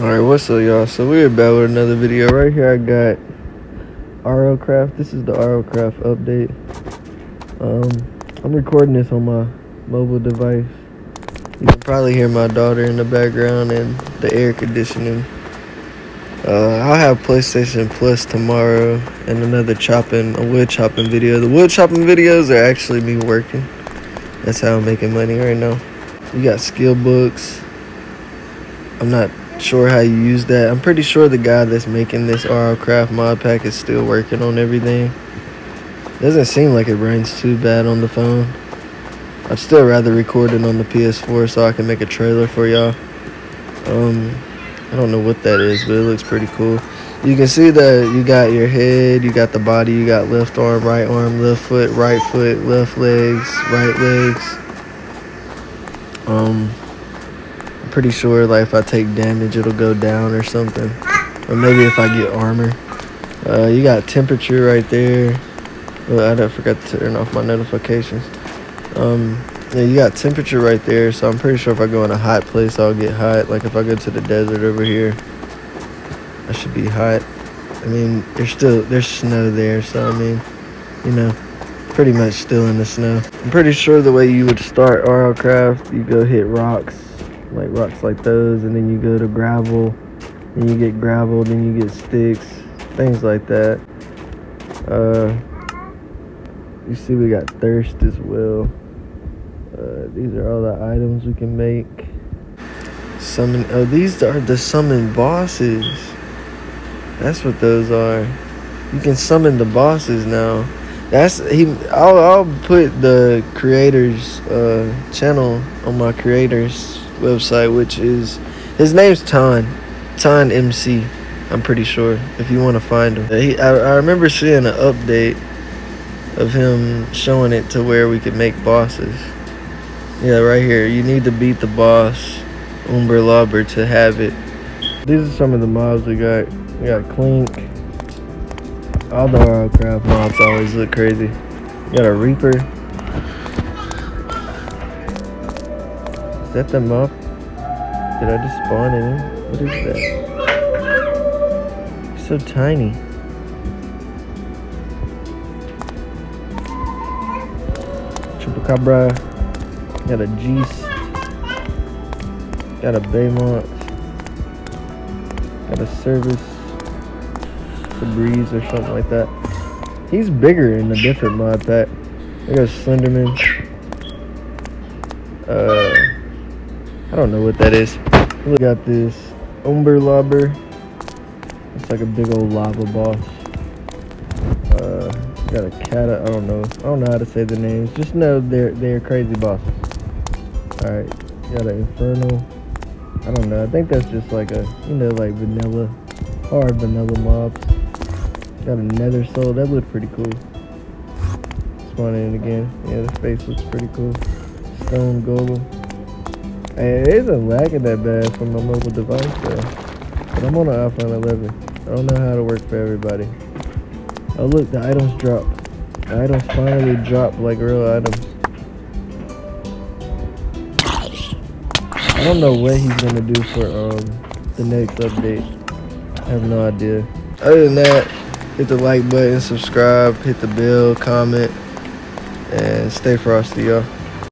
Alright, what's up, y'all? So we're back with another video. Right here I got RLCraft. This is the RLCraft update. I'm recording this on my mobile device. You can probably hear my daughter in the background and the air conditioning. I'll have PlayStation Plus tomorrow and another wood chopping video. The wood chopping videos are actually me working. That's how I'm making money right now. You got skill books. I'm not sure how you use that. I'm pretty sure the guy that's making this RLCraft mod pack is still working on everything. Doesn't seem like it runs too bad on the phone. I'd still rather record it on the PS4 so I can make a trailer for y'all. I don't know what that is, but it looks pretty cool. You can see that you got your head, you got the body, you got left arm, left foot, right foot, left legs, right legs. Pretty sure, like, if I take damage it'll go down or something, or maybe if I get armor. You got temperature right there. I forgot to turn off my notifications. Yeah, you got temperature right there, so I'm pretty sure if I go in a hot place I'll get hot. Like if I go to the desert over here, I should be hot. I mean, there's snow there, so I mean, you know, pretty much still in the snow. I'm pretty sure the way you would start RLCraft, you go hit rocks, like rocks like those, and then you go to gravel, and you get gravel, then you get sticks, things like that. You see we got thirst as well. These are all the items we can make. Summon. Oh, these are the summon bosses. That's what those are. You can summon the bosses now. I'll put the creator's channel on my creator's website, which is, his name's Tan MC, I'm pretty sure, if you want to find him. I remember seeing an update of him showing it to where we could make bosses. Yeah, right here, you need to beat the boss Umber Lobber to have it. These are some of the mobs we got. We got Clink. All the RLCraft mobs always look crazy. We got a Reaper. Is that the mob? Did I just spawn in? What is that? It's so tiny. Chupacabra. Got a Geist. Got a Baymont. Got a Service. The Breeze or something like that. He's bigger in a different mod pack. There goes Slenderman. I don't know what that is. We got this Umber Lobber. It's like a big old lava boss. Got a Cata. I don't know how to say the names. Just know they're crazy bosses. Alright, got an Infernal. I don't know. I think that's just like a, you know, like vanilla, hard vanilla mobs. Got a Nether Soul. That looked pretty cool. Spawn in again. Yeah, the face looks pretty cool. Stone Golem. It isn't lagging that bad from my mobile device though, but I'm on an iPhone 11. I don't know how to work for everybody. Oh look, the items drop. The items finally drop like real items. I don't know what he's gonna do for the next update. I have no idea. Other than that, hit the like button, subscribe, hit the bell, comment, and stay frosty, y'all.